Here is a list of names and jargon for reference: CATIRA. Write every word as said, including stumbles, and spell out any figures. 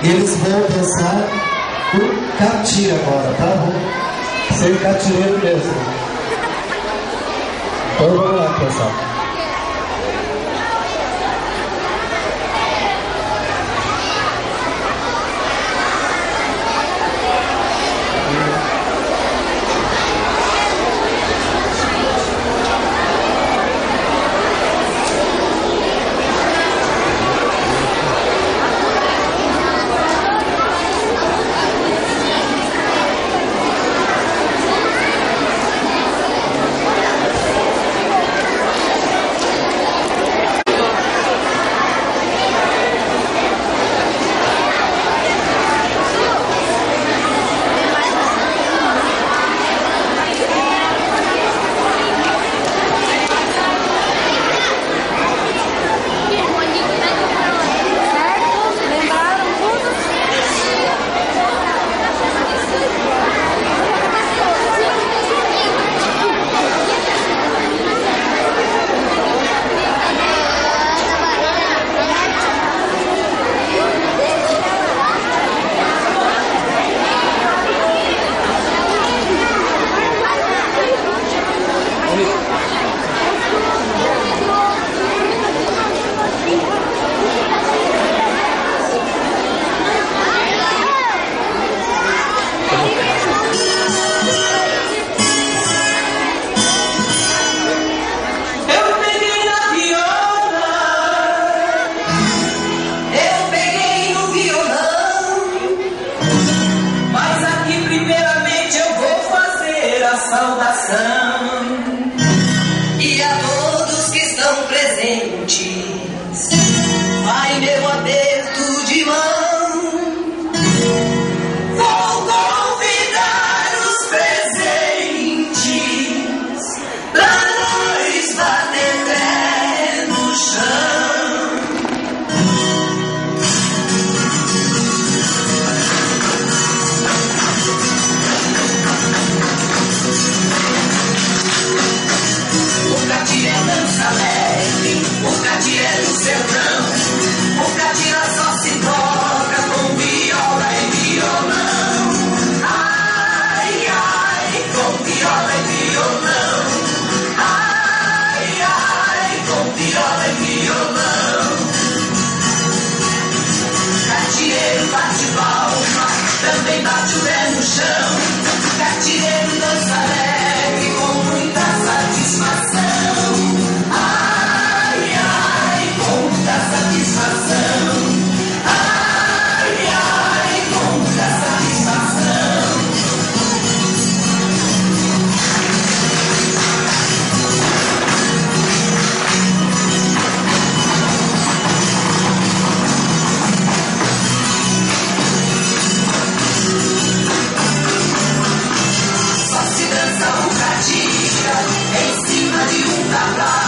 E eles vão dançar o catira agora, tá bom? Ser catireiro mesmo. Então vamos lá, pessoal. E a todos que estão presentes, vai meu aperto de mão. Vou convidar os presentes pra nós bater pé no chão. Em cima de um tablado.